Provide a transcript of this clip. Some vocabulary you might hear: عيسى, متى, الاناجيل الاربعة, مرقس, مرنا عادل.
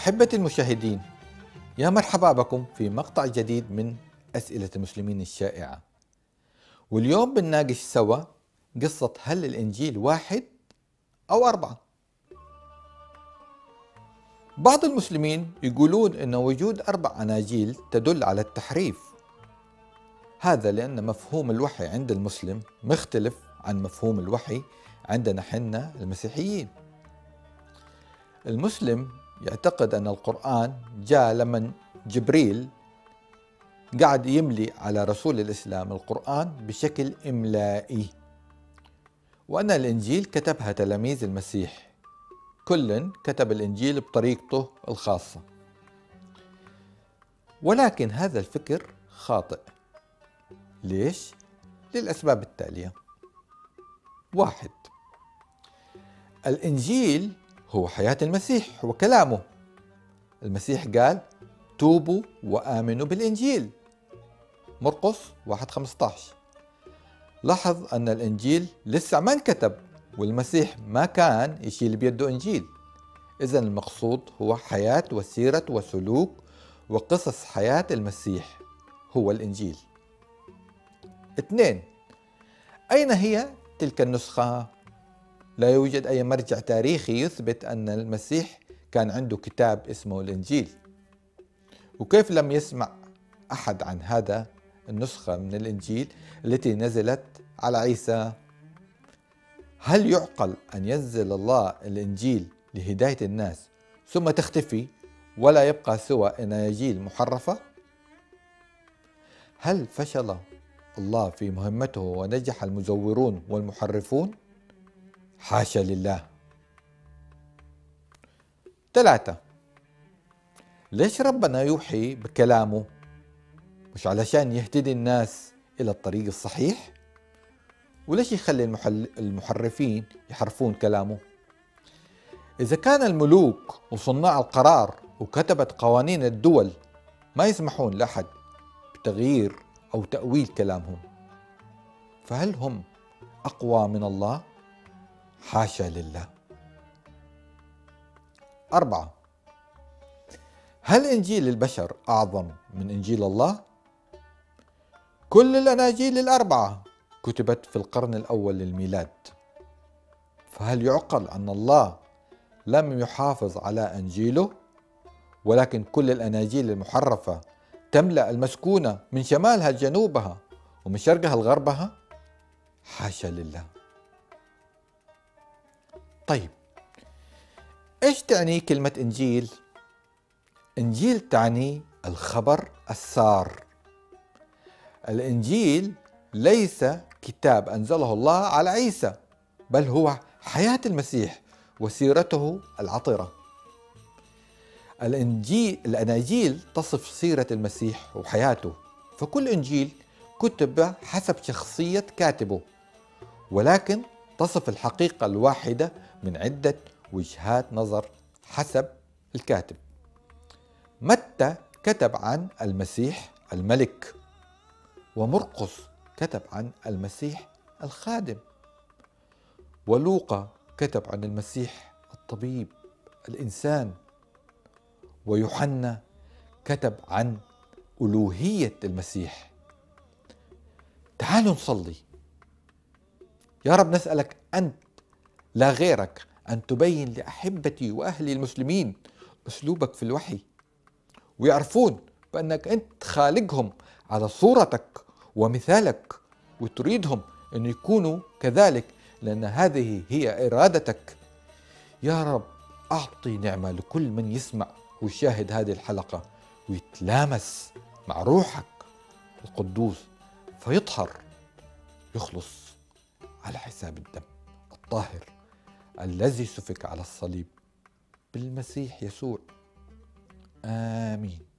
أحبتي المشاهدين، يا مرحبا بكم في مقطع جديد من أسئلة المسلمين الشائعة. واليوم بنناقش سوا قصة هل الإنجيل واحد أو أربعة؟ بعض المسلمين يقولون أن وجود 4 أناجيل تدل على التحريف، هذا لأن مفهوم الوحي عند المسلم مختلف عن مفهوم الوحي عندنا حنا المسيحيين. المسلم يعتقد أن القرآن جاء لمن جبريل قاعد يملي على رسول الإسلام القرآن بشكل إملائي، وأن الإنجيل كتبها تلاميذ المسيح، كل كتب الإنجيل بطريقته الخاصة. ولكن هذا الفكر خاطئ. ليش؟ للأسباب التالية: 1. الإنجيل هو حياة المسيح وكلامه. المسيح قال: توبوا وآمنوا بالإنجيل، مرقس 1:15. لاحظ أن الإنجيل لسه ما انكتب، والمسيح ما كان يشيل بيده إنجيل، إذا المقصود هو حياة وسيرة وسلوك وقصص حياة المسيح هو الإنجيل. 2. أين هي تلك النسخة؟ لا يوجد أي مرجع تاريخي يثبت أن المسيح كان عنده كتاب اسمه الإنجيل، وكيف لم يسمع أحد عن هذا النسخة من الإنجيل التي نزلت على عيسى؟ هل يعقل أن ينزل الله الإنجيل لهداية الناس ثم تختفي ولا يبقى سوى أناجيل محرفة؟ هل فشل الله في مهمته ونجح المزورون والمحرفون؟ حاشا لله. 3. ليش ربنا يوحي بكلامه؟ مش علشان يهتدي الناس إلى الطريق الصحيح؟ وليش يخلي المحرفين يحرفون كلامه؟ إذا كان الملوك وصناع القرار وكتبت قوانين الدول ما يسمحون لأحد بتغيير أو تأويل كلامهم، فهل هم أقوى من الله؟ حاشا لله. 4. هل إنجيل البشر أعظم من إنجيل الله؟ كل الأناجيل ال4 كتبت في القرن الأول للميلاد، فهل يعقل أن الله لم يحافظ على أنجيله ولكن كل الأناجيل المحرفة تملأ المسكونة من شمالها لجنوبها ومن شرقها لغربها؟ حاشا لله. طيب، إيش تعني كلمة إنجيل؟ إنجيل تعني الخبر السار. الإنجيل ليس كتاب أنزله الله على عيسى، بل هو حياة المسيح وسيرته العطرة. الأناجيل تصف سيرة المسيح وحياته، فكل إنجيل كتب حسب شخصية كاتبه، ولكن تصف الحقيقة الواحدة من عدة وجهات نظر حسب الكاتب. متى كتب عن المسيح الملك، ومرقس كتب عن المسيح الخادم، ولوقا كتب عن المسيح الطبيب الإنسان، ويوحنا كتب عن ألوهية المسيح. تعالوا نصلي. يا رب نسألك أنت لا غيرك أن تبين لأحبتي وأهلي المسلمين أسلوبك في الوحي، ويعرفون بأنك أنت خالقهم على صورتك ومثالك، وتريدهم أن يكونوا كذلك لأن هذه هي إرادتك. يا رب أعطي نعمة لكل من يسمع ويشاهد هذه الحلقة ويتلامس مع روحك القدوس فيطهر، يخلص على حساب الدم الطاهر الذي سفك على الصليب بالمسيح يسوع. آمين.